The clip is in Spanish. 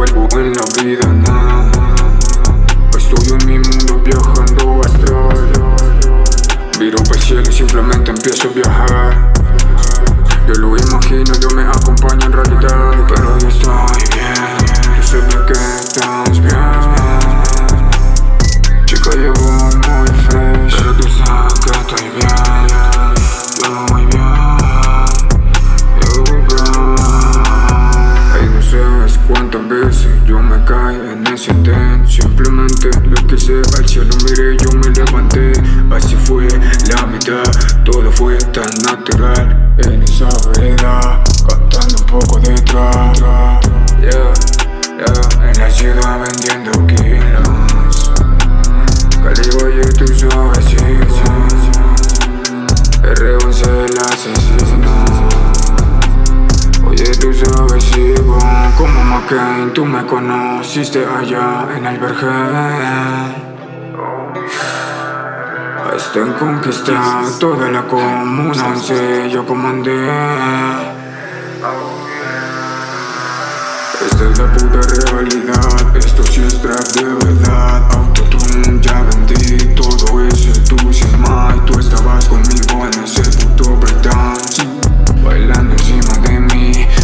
vuelvo en la vida, nada. Estoy en mi mundo viajando astral. Miro para el cielo y simplemente empiezo a viajar. Yo lo imagino, yo me acompaño en realidad. Pero yo estoy bien, yo sé que estás bien. Chica, yo voy muy fresh, pero tú sabes que estoy bien. Yo muy bien, yo bien. Ey, no sabes cuántas veces yo me caí en ese tren. Simplemente lo quise, al cielo miré, yo me levanté. Así fue la mitad, todo fue tan natural. En esa vereda, cantando un poco de trap, en la ciudad vendiendo kilos. Caligo y tú sabes, chico, R11 el asesino. Oye, tú sabes, chico, como McCain, tú me conociste allá en el vergel. Hasta en conquistar toda la comuna, once yo comandé. Esta es la puta realidad, esto sí es trap de verdad. Autotune ya vendí, todo eso es tu sistema. Y tú estabas conmigo en ese puto breakdown, bailando encima de mí.